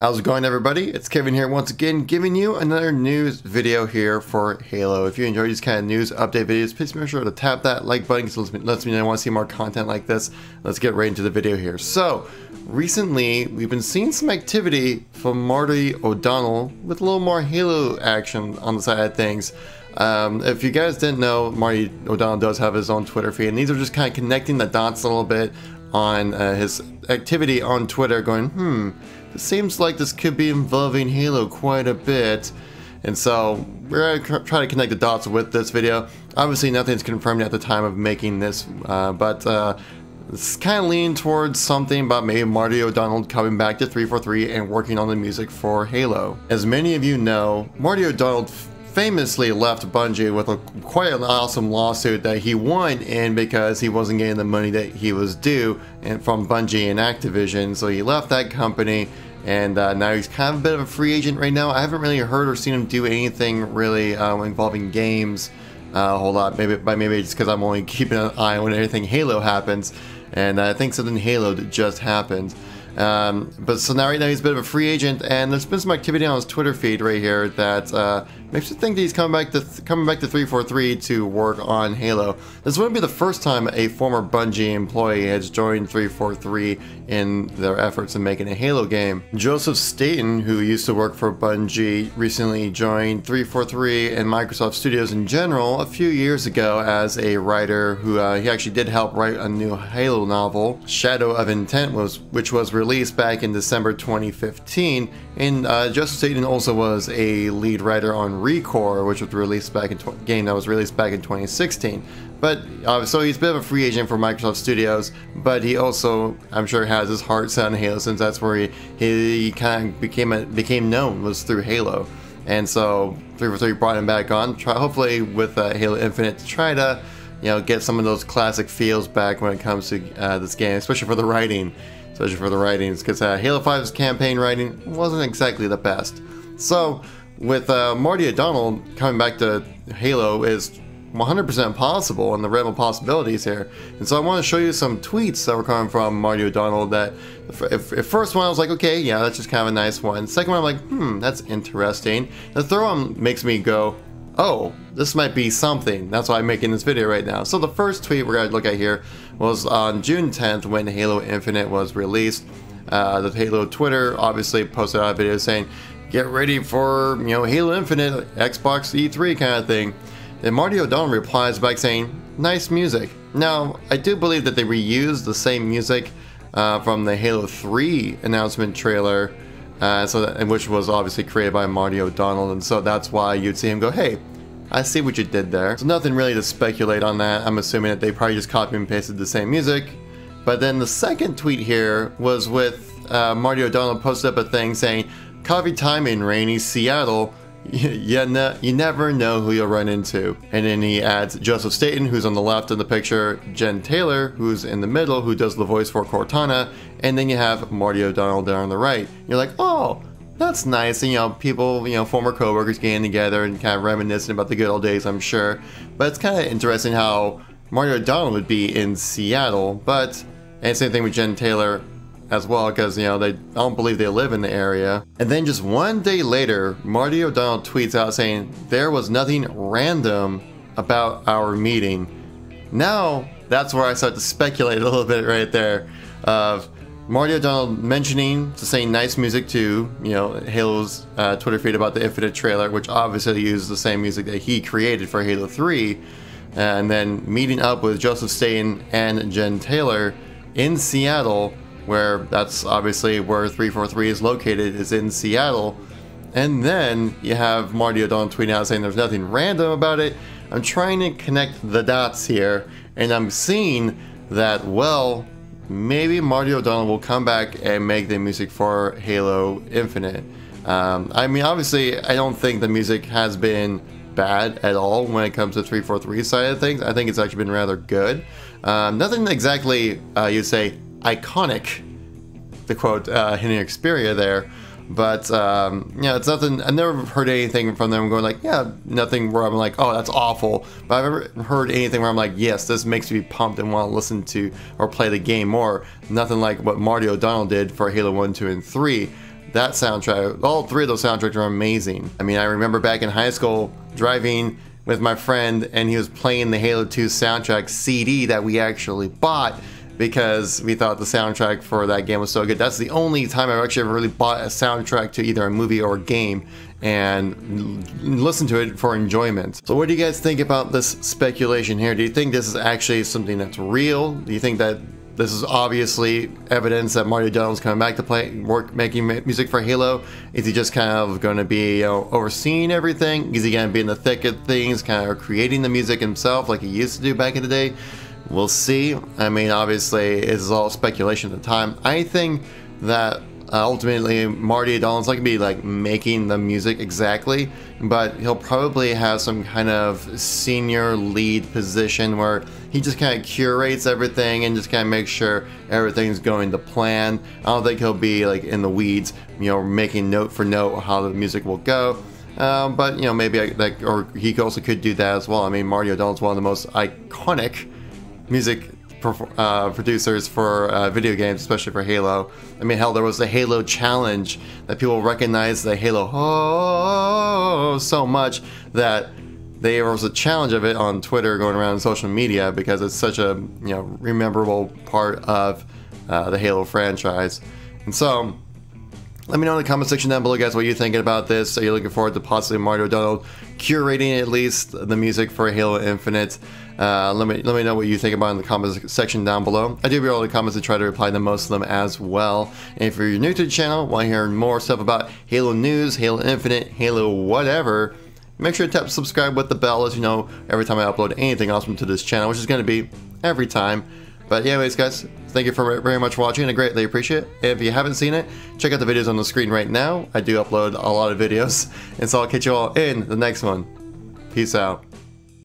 How's it going, everybody? It's Kevin here once again, giving you another news video here for Halo. If you enjoy these kind of news update videos, please make sure to tap that like button because it lets me know you want to see more content like this. Let's get right into the video here. So, recently, we've been seeing some activity from Marty O'Donnell with a little more Halo action on the side of things. If you guys didn't know, Marty O'Donnell does have his own Twitter feed, and these are just kind of connecting the dots a little bit on his activity on Twitter, going, it seems like this could be involving Halo quite a bit, and so we're going to try to connect the dots with this video. Obviously nothing's confirmed at the time of making this, but it's kind of leaning towards something about maybe Marty O'Donnell coming back to 343 and working on the music for Halo. As many of you know, Marty O'Donnell famously left Bungie with quite an awesome lawsuit that he won in because he wasn't getting the money that he was due from Bungie and Activision. So he left that company, and now he's kind of a bit of a free agent right now. I haven't really heard or seen him do anything really involving games a whole lot. Maybe it's because I'm only keeping an eye on everything Halo happens, and I think something Halo just happened. But so now right now he's a bit of a free agent, and there's been some activity on his Twitter feed right here that makes you think that he's coming back to 343 to work on Halo. This wouldn't be the first time a former Bungie employee has joined 343 in their efforts in making a Halo game. Joseph Staten, who used to work for Bungie, recently joined 343 and Microsoft Studios in general a few years ago as a writer who he actually did help write a new Halo novel, Shadow of Intent, which was released back in December 2015, and Joseph Staten also was a lead writer on ReCore, which was released back in game that was released back in 2016. But so he's a bit of a free agent for Microsoft Studios, but he also, I'm sure, has his heart set on Halo, since that's where he kind of became known, was through Halo. And so 343 brought him back on, hopefully with Halo Infinite, to try to, you know, get some of those classic feels back when it comes to this game, especially for the writing. Because Halo 5's campaign writing wasn't exactly the best. So, with Marty O'Donnell coming back to Halo is 100% possible in the realm of possibilities here. And so I want to show you some tweets that were coming from Marty O'Donnell that, at first one I was like, okay, yeah, that's just kind of a nice one. Second one I'm like, that's interesting. The third one makes me go, oh, this might be something. That's why I'm making this video right now. So the first tweet we're going to look at here was on June 10th when Halo Infinite was released. The Halo Twitter obviously posted out a video saying, get ready for, you know, Halo Infinite, Xbox E3 kind of thing. And Marty O'Donnell replies back saying, nice music. Now, I do believe that they reused the same music from the Halo 3 announcement trailer, which was obviously created by Marty O'Donnell, and so that's why you'd see him go, hey, I see what you did there. So nothing really to speculate on that. I'm assuming that they probably just copied and pasted the same music. But then the second tweet here was with Marty O'Donnell posted up a thing saying, coffee time in rainy Seattle, you never know who you'll run into. And then he adds Joseph Staten, who's on the left in the picture, Jen Taylor, who's in the middle, who does the voice for Cortana, and then you have Marty O'Donnell there on the right. You're like, oh, that's nice. And, you know, people, you know, former co-workers getting together and kind of reminiscing about the good old days, I'm sure. But it's kind of interesting how Marty O'Donnell would be in Seattle, but, and same thing with Jen Taylor as well, because, you know, I don't believe they live in the area. And then just one day later, Marty O'Donnell tweets out saying, there was nothing random about our meeting. Now, that's where I start to speculate a little bit right there, of Marty O'Donnell mentioning, to saying nice music to, you know, Halo's Twitter feed about the Infinite trailer, which obviously used the same music that he created for Halo 3, and then meeting up with Joseph Staten and Jen Taylor in Seattle, where that's obviously where 343 is located, is in Seattle. And then you have Marty O'Donnell tweeting out saying there's nothing random about it. I'm trying to connect the dots here, and I'm seeing that, well, maybe Marty O'Donnell will come back and make the music for Halo Infinite. I mean, obviously, I don't think the music has been bad at all when it comes to 343 side of things. I think it's actually been rather good. Nothing exactly, you'd say, iconic, to quote Henry Xperia there, but yeah, it's nothing. I've never heard anything from them going like, yeah, nothing where I'm like, oh, that's awful. But I've never heard anything where I'm like, yes, this makes me pumped and want to listen to or play the game more. Nothing like what Marty O'Donnell did for Halo 1, 2, and 3. That soundtrack, all three of those soundtracks are amazing. I mean, I remember back in high school driving with my friend and he was playing the Halo 2 soundtrack CD that we actually bought because we thought the soundtrack for that game was so good. That's the only time I've actually ever really bought a soundtrack to either a movie or a game and listened to it for enjoyment. So what do you guys think about this speculation here? Do you think this is actually something that's real? Do you think that this is obviously evidence that Marty O'Donnell's coming back to making music for Halo? Is he just kind of going to be, you know, overseeing everything? Is he going to be in the thick of things, kind of creating the music himself like he used to do back in the day? We'll see. I mean, obviously, it's all speculation at the time. I think that ultimately Marty O'Donnell's not going to be like making the music exactly, but he'll probably have some kind of senior lead position where he just kind of curates everything and just kind of makes sure everything's going to plan. I don't think he'll be like in the weeds, you know, making note for note how the music will go. But you know, maybe or he also could do that as well. I mean, Marty O'Donnell's one of the most iconic music producers for video games, especially for Halo. I mean, hell, there was the Halo Challenge that people recognize the Halo so much that there was a challenge of it on Twitter going around social media because it's such a, you know, memorable part of the Halo franchise. And so let me know in the comment section down below, guys, what you're thinking about this. Are you looking forward to possibly Marty O'Donnell curating at least the music for Halo Infinite? Let me know what you think about in the comments section down below. I do read all the comments and try to reply to most of them as well. And if you're new to the channel, want to hear more stuff about Halo news, Halo Infinite, Halo whatever, make sure to tap subscribe with the bell, as you know, every time I upload anything awesome to this channel, which is going to be every time. But anyways, guys, thank you for very much watching. I greatly appreciate it. If you haven't seen it, check out the videos on the screen right now. I do upload a lot of videos, and so I'll catch you all in the next one. Peace out.